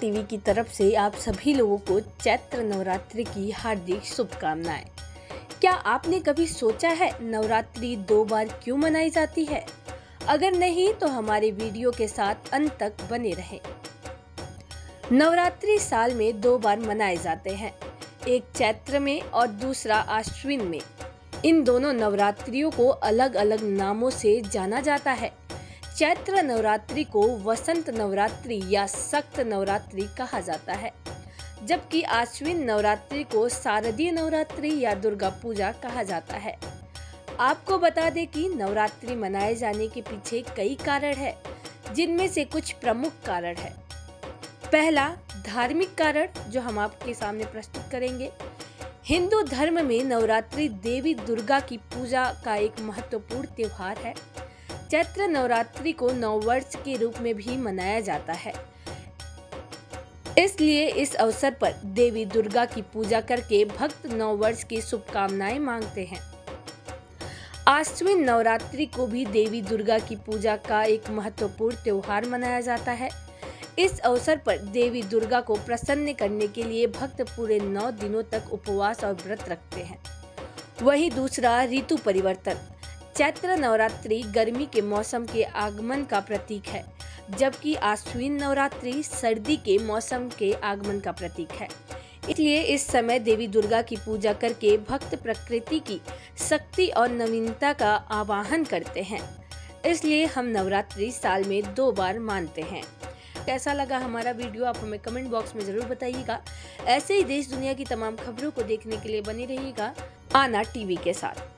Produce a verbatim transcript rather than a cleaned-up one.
TV की तरफ से आप सभी लोगों को चैत्र नवरात्रि की हार्दिक शुभकामनाएं। क्या आपने कभी सोचा है नवरात्रि दो बार क्यों मनाई जाती है? अगर नहीं तो हमारे वीडियो के साथ अंत तक बने रहें। नवरात्रि साल में दो बार मनाए जाते हैं, एक चैत्र में और दूसरा आश्विन में। इन दोनों नवरात्रियों को अलग अलग नामों से जाना जाता है। चैत्र नवरात्रि को वसंत नवरात्रि या सख्त नवरात्रि कहा जाता है, जबकि आश्विन नवरात्रि को शारदीय नवरात्रि या दुर्गा पूजा कहा जाता है। आपको बता दें कि नवरात्रि मनाए जाने के पीछे कई कारण है, जिनमें से कुछ प्रमुख कारण है। पहला धार्मिक कारण जो हम आपके सामने प्रस्तुत करेंगे। हिंदू धर्म में नवरात्रि देवी दुर्गा की पूजा का एक महत्वपूर्ण त्योहार है। चैत्र नवरात्रि को नववर्ष के रूप में भी मनाया जाता है, इसलिए इस अवसर पर देवी दुर्गा की पूजा करके भक्त नववर्ष की शुभकामनाएं मांगते हैं। आश्विन नवरात्रि को भी देवी दुर्गा की पूजा का एक महत्वपूर्ण त्योहार मनाया जाता है। इस अवसर पर देवी दुर्गा को प्रसन्न करने के लिए भक्त पूरे नौ दिनों तक उपवास और व्रत रखते हैं। वहीं दूसरा ऋतु परिवर्तन। चैत्र नवरात्रि गर्मी के मौसम के आगमन का प्रतीक है, जबकि आश्विन नवरात्रि सर्दी के मौसम के आगमन का प्रतीक है। इसलिए इस समय देवी दुर्गा की पूजा करके भक्त प्रकृति की शक्ति और नवीनता का आवाहन करते हैं। इसलिए हम नवरात्रि साल में दो बार मानते हैं। कैसा लगा हमारा वीडियो, आप हमें कमेंट बॉक्स में ज़रूर बताइएगा। ऐसे ही देश दुनिया की तमाम खबरों को देखने के लिए बने रहिएगा आना टीवी के साथ।